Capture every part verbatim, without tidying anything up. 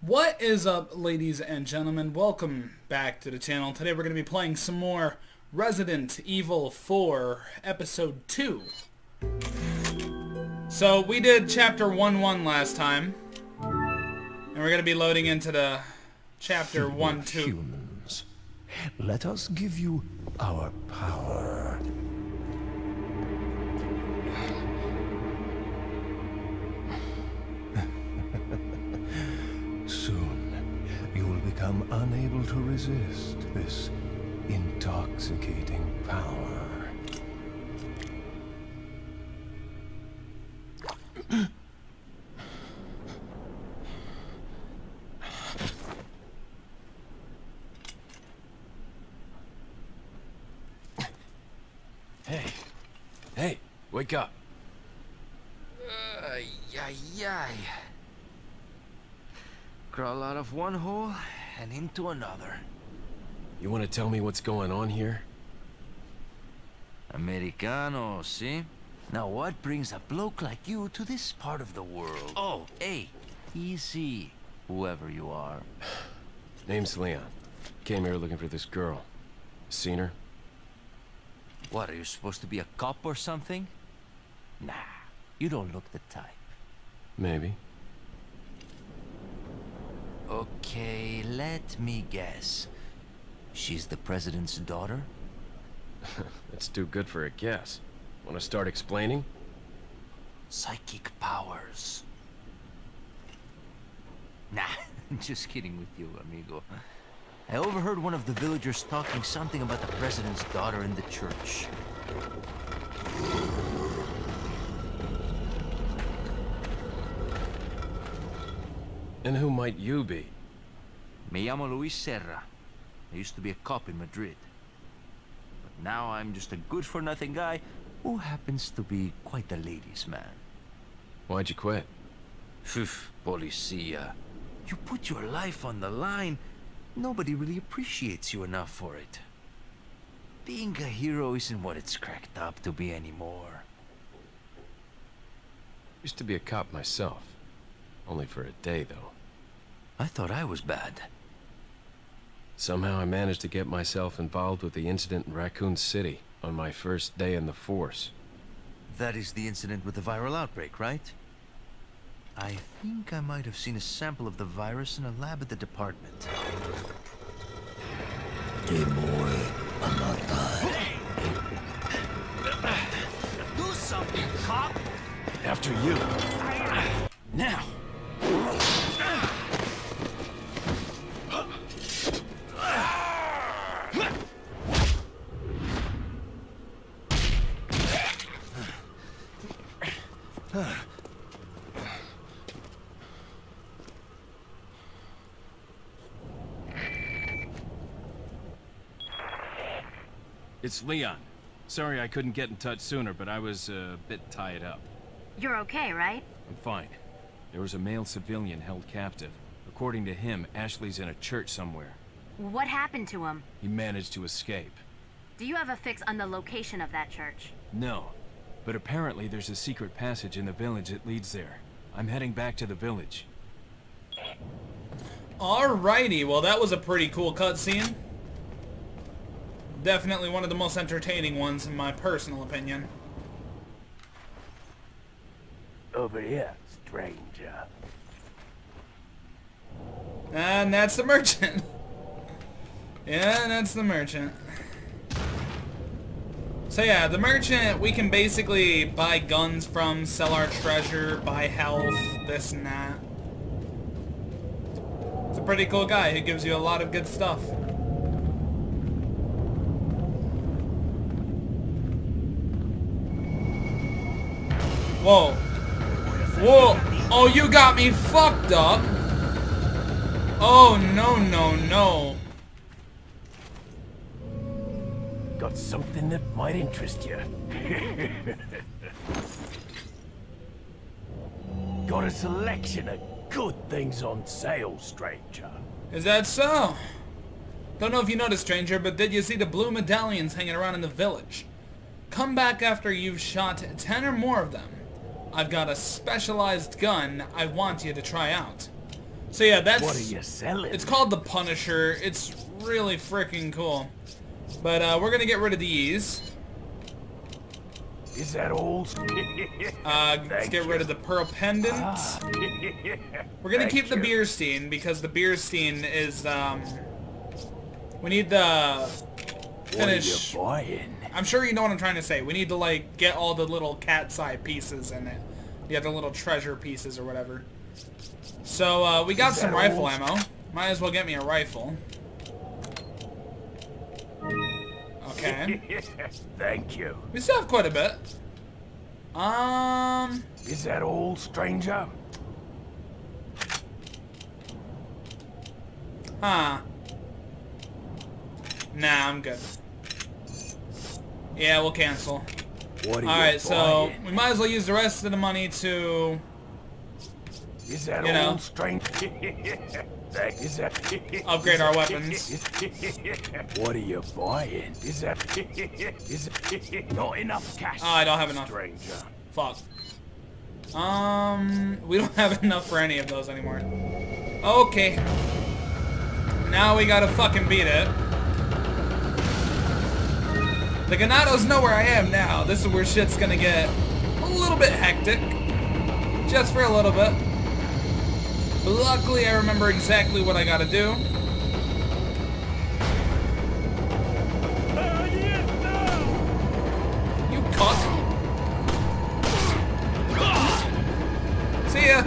What is up, ladies and gentlemen? Welcome back to the channel. Today we're going to be playing some more Resident Evil four Episode two. So we did Chapter one one last time, and we're going to be loading into the Chapter one two. Humans, let us give you our power. Become unable to resist this intoxicating power. Hey, hey, wake up. Ay, ay, ay. Crawl out of one hole and into another. You want to tell me what's going on here? Americano, see? Now what brings a bloke like you to this part of the world? Oh, hey, easy, whoever you are. Name's Leon. Came here looking for this girl. Seen her? What, are you supposed to be a cop or something? Nah, you don't look the type. Maybe. Okay, let me guess. She's the president's daughter? That's too good for a guess. Want to start explaining? Psychic powers. Nah, just kidding with you, amigo. I overheard one of the villagers talking something about the president's daughter in the church. And who might you be? Me llamo Luis Serra. I used to be a cop in Madrid. But now I'm just a good-for-nothing guy who happens to be quite a ladies' man. Why'd you quit? Phew, policia. You put your life on the line. Nobody really appreciates you enough for it. Being a hero isn't what it's cracked up to be anymore. Used to be a cop myself. Only for a day, though. I thought I was bad. Somehow I managed to get myself involved with the incident in Raccoon City on my first day in the force. That is the incident with the viral outbreak, right? I think I might have seen a sample of the virus in a lab at the department. Hey boy, I'm not dying. Do something, cop! After you. Now! It's Leon. Sorry I couldn't get in touch sooner, but I was uh, a bit tied up. You're okay, right? I'm fine. There was a male civilian held captive. According to him, Ashley's in a church somewhere. What happened to him? He managed to escape. Do you have a fix on the location of that church? No, but apparently there's a secret passage in the village that leads there. I'm heading back to the village. Alrighty, well that was a pretty cool cutscene. Definitely one of the most entertaining ones in my personal opinion. Over here. Ranger. And that's the merchant. Yeah, that's the merchant. So yeah, the merchant, we can basically buy guns from, sell our treasure, buy health, this and that. It's a pretty cool guy who gives you a lot of good stuff. Whoa. Whoa! Oh, you got me fucked up! Oh, no, no, no. Got something that might interest you. Got a selection of good things on sale, stranger. Is that so? Don't know if you noticed, stranger, but did you see the blue medallions hanging around in the village? Come back after you've shot ten or more of them. I've got a specialized gun I want you to try out. So yeah, that's... What are you selling? It's called the Punisher. It's really freaking cool. But uh, we're going to get rid of these. Is that old? uh, let's get rid of the pearl pendant. Ah. We're going to keep you. the beer stain, because the beer stain is... Um, we need the... Finish. What are you buying? I'm sure you know what I'm trying to say. We need to, like, get all the little cat's eye pieces in it. The other little treasure pieces or whatever. So, uh, we got some rifle old? ammo. Might as well get me a rifle. Okay. Thank you. We still have quite a bit. Um... Is that all, stranger? Huh. Nah, I'm good. Yeah, we'll cancel. What are you Alright, so we might as well use the rest of the money to... Is that you know, old strength? Is that upgrade is our that, weapons? What are you buying? Is that is it not enough cash? Oh, I don't have enough. Stranger. Fuck. Um, we don't have enough for any of those anymore. Okay. Now we gotta fucking beat it. The Ganados know where I am now. This is where shit's gonna get a little bit hectic, just for a little bit. But luckily, I remember exactly what I gotta do. You cuck. See ya.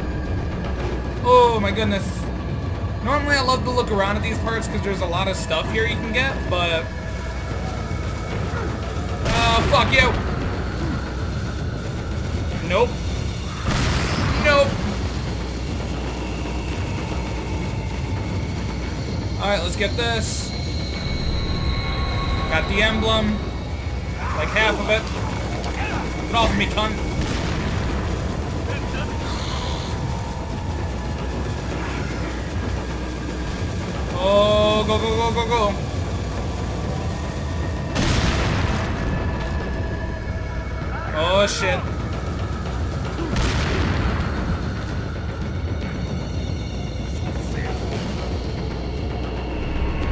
Oh my goodness. Normally, I love to look around at these parts because there's a lot of stuff here you can get, but. Uh, fuck you! Nope. Nope. Alright, let's get this. Got the emblem. Like half of it. Get off me, cunt. Oh, go, go, go, go, go. Oh shit.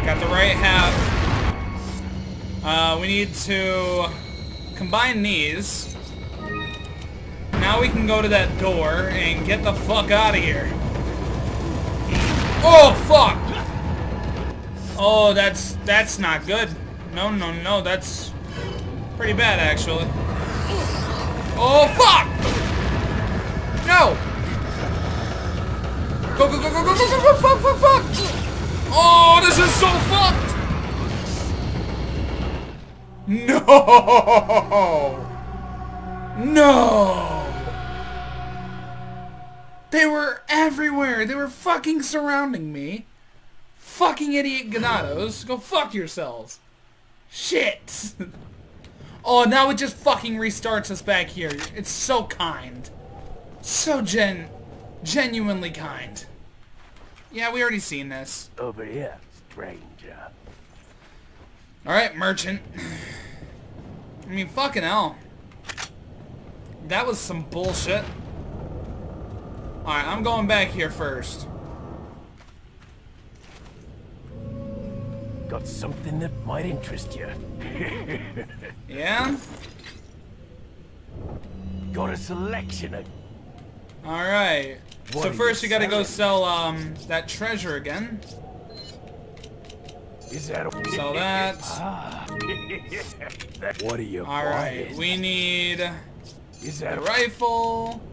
Got the right half. Uh, we need to combine these. Now we can go to that door and get the fuck out of here. Oh fuck! Oh, that's that's not good. No, no, no, that's pretty bad actually. Oh, fuck! No! Go, go, go, go, go, go, go, fuck, fuck, fuck! Oh, this is so fucked! No! No! They were everywhere! They were fucking surrounding me! Fucking idiot Ganados! Go fuck yourselves! Shit! Oh, now it just fucking restarts us back here. It's so kind. So gen... genuinely kind. Yeah, we already seen this. Over here, stranger. Alright, merchant. I mean, fucking hell. That was some bullshit. Alright, I'm going back here first. Got something that might interest you. Yeah? Got a selection of... Alright. So first you gotta go sell, um, that treasure again. Is that a... Sell that. Ah. What are you buying? Alright, we need... Is that a rifle?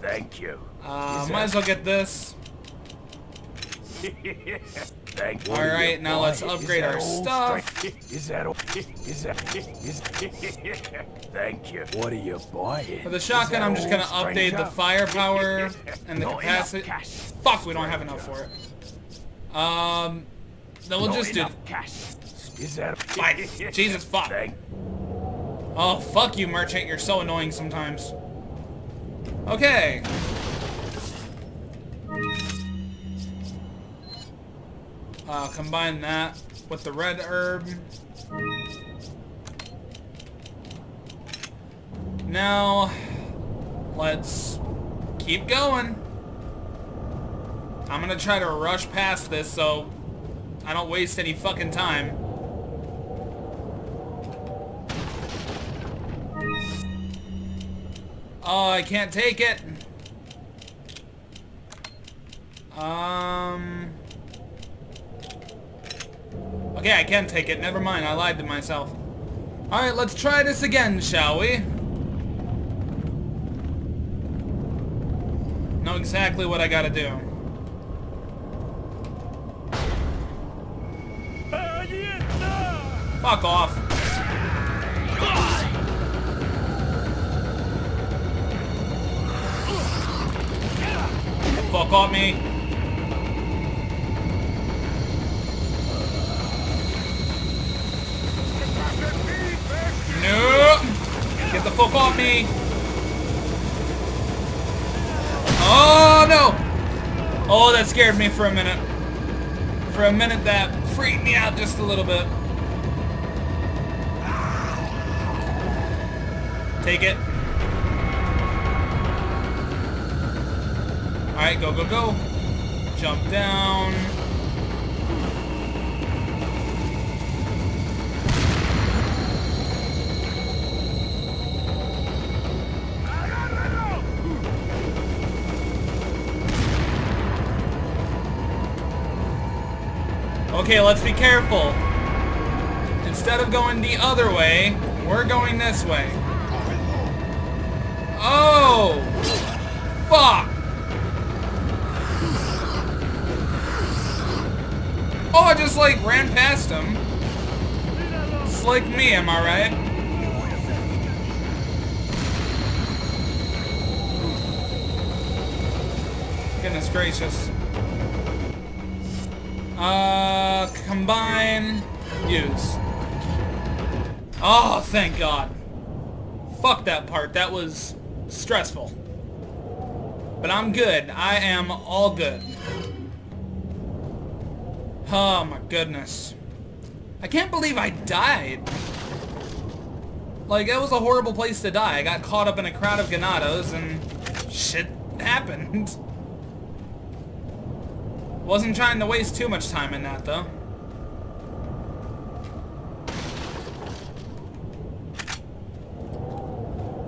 Thank you. Uh, might as well get this. Alright, now let's upgrade our stuff. Is that is that is thank you. What are you buying? For the shotgun, I'm just gonna update the firepower and the capacity. Fuck, we don't have enough for it. Um then we'll just do cash. Is that Jesus fuck. Oh fuck you, merchant, you're so annoying sometimes. Okay. Uh, combine that with the red herb. Now, let's keep going. I'm gonna try to rush past this so I don't waste any fucking time. Oh, I can't take it. Um... Okay, I can take it. Never mind, I lied to myself. Alright, let's try this again, shall we? Know exactly what I gotta do. Fuck off. Fuck off me. No. Get the fuck off me. Oh no. Oh, that scared me for a minute. For a minute that freaked me out just a little bit. Take it. Alright, go, go, go. Jump down. Okay, let's be careful. Instead of going the other way, we're going this way. Oh! Fuck! Oh, I just, like, ran past him. It's like me, am I right? Goodness gracious. Uh, combine, use. Oh, thank God. Fuck that part. That was... stressful. But I'm good. I am all good. Oh my goodness. I can't believe I died. Like, that was a horrible place to die. I got caught up in a crowd of Ganados and shit happened. Wasn't trying to waste too much time in that though.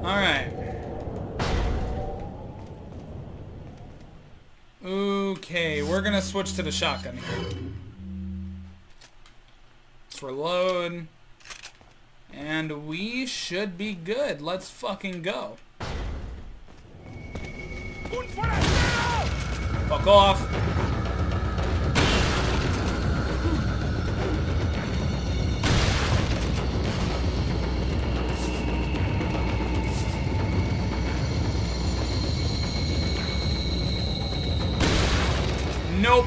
Alright. Okay, we're gonna switch to the shotgun here. Let's reload. And we should be good. Let's fucking go. Fuck off. Nope.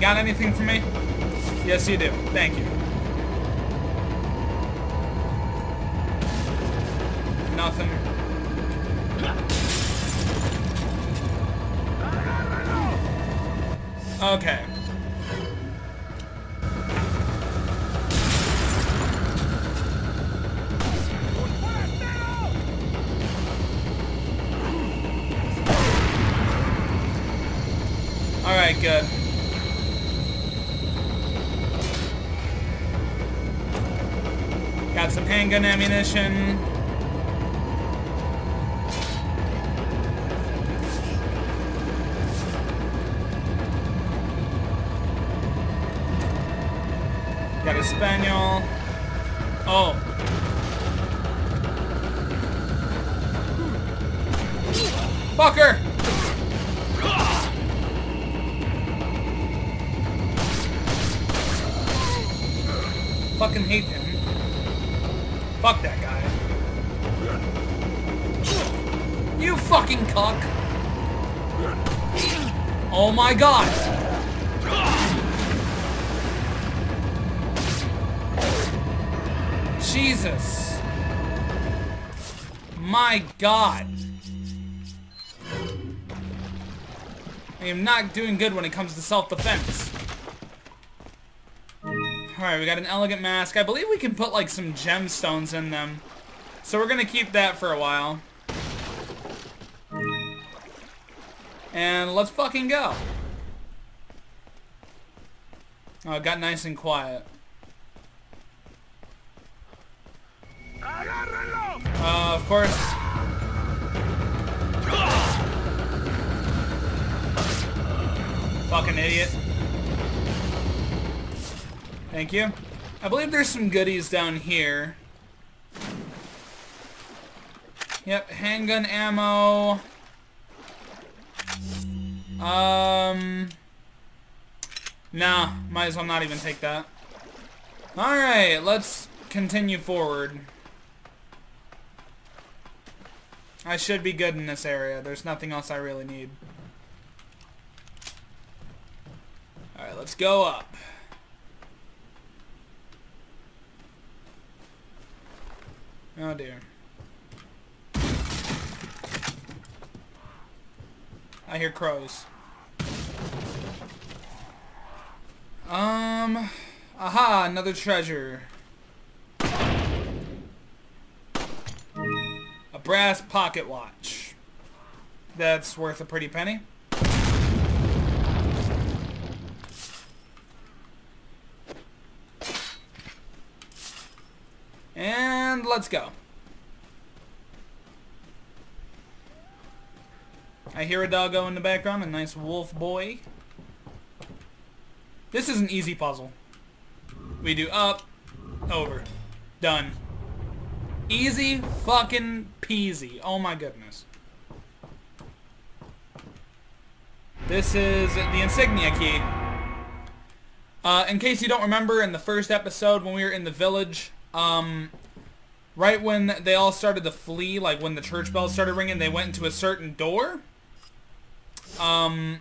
Got anything for me? Yes, you do. Thank you. Nothing. Okay. Alright, good. Got some handgun ammunition. Got a spaniel. Oh. Fucker! Fucking hate him. Fuck that guy. You fucking cuck. Oh my God. Jesus. My God. I am not doing good when it comes to self-defense. Alright, we got an elegant mask. I believe we can put, like, some gemstones in them. So we're gonna keep that for a while. And let's fucking go. Oh, it got nice and quiet. Uh, of course. Fucking idiot. Thank you. I believe there's some goodies down here. Yep, handgun ammo. Um... Nah, might as well not even take that. Alright, let's continue forward. I should be good in this area. There's nothing else I really need. Alright, let's go up. Oh dear. I hear crows. Um, aha, another treasure. A brass pocket watch. That's worth a pretty penny. And let's go. I hear a doggo in the background, a nice wolf boy. This is an easy puzzle. We do up, over, done. Easy fucking peasy. Oh my goodness. This is the insignia key. Uh, in case you don't remember, in the first episode when we were in the village, um, right when they all started to flee, like when the church bells started ringing, they went into a certain door. Um...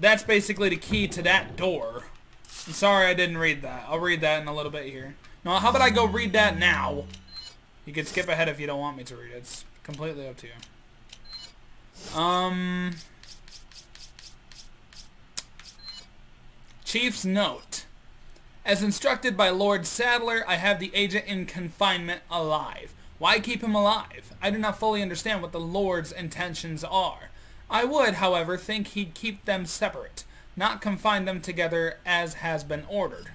That's basically the key to that door. I'm sorry I didn't read that. I'll read that in a little bit here. No, how about I go read that now? You can skip ahead if you don't want me to read it. It's completely up to you. Um... Chief's note. As instructed by Lord Sadler, I have the agent in confinement alive. Why keep him alive? I do not fully understand what the Lord's intentions are. I would, however, think he'd keep them separate, not confine them together as has been ordered.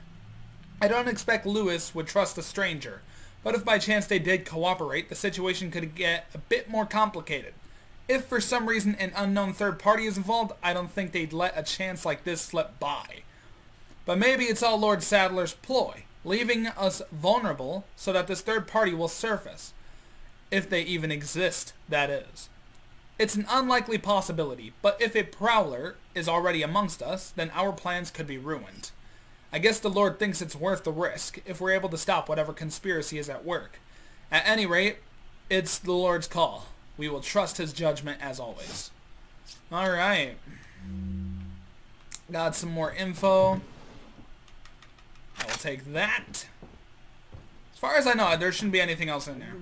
I don't expect Luis would trust a stranger, but if by chance they did cooperate, the situation could get a bit more complicated. If for some reason an unknown third party is involved, I don't think they'd let a chance like this slip by. But maybe it's all Lord Sadler's ploy, leaving us vulnerable so that this third party will surface. If they even exist, that is. It's an unlikely possibility, but if a prowler is already amongst us, then our plans could be ruined. I guess the Lord thinks it's worth the risk if we're able to stop whatever conspiracy is at work. At any rate, it's the Lord's call. We will trust his judgment as always. Alright. Got some more info. I will take that. As far as I know, there shouldn't be anything else in there.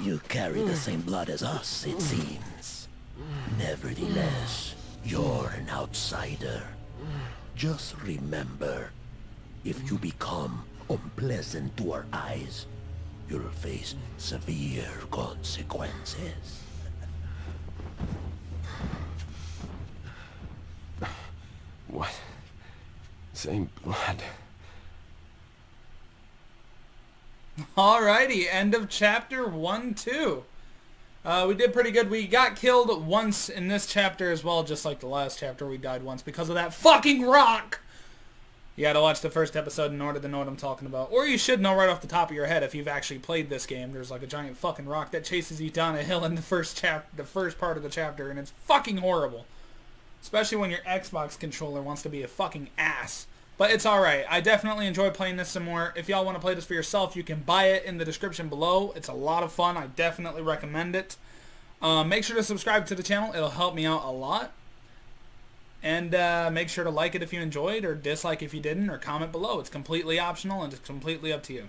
You carry the same blood as us, it seems. Nevertheless, you're an outsider. Just remember, if you become unpleasant to our eyes, you'll face severe consequences. What? Same blood. Alrighty, end of chapter one, two. Uh, we did pretty good. We got killed once in this chapter as well, just like the last chapter. We died once because of that fucking rock! You gotta watch the first episode in order to know what I'm talking about. Or you should know right off the top of your head if you've actually played this game. There's like a giant fucking rock that chases you down a hill in the first chap- the first part of the chapter, and it's fucking horrible. Especially when your Xbox controller wants to be a fucking ass. But it's alright. I definitely enjoy playing this some more. If y'all want to play this for yourself, you can buy it in the description below. It's a lot of fun. I definitely recommend it. Uh, make sure to subscribe to the channel. It'll help me out a lot. And uh, make sure to like it if you enjoyed, or dislike if you didn't, or comment below. It's completely optional and it's completely up to you.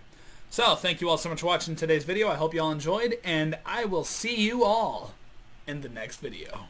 So, thank you all so much for watching today's video. I hope you all enjoyed, and I will see you all in the next video.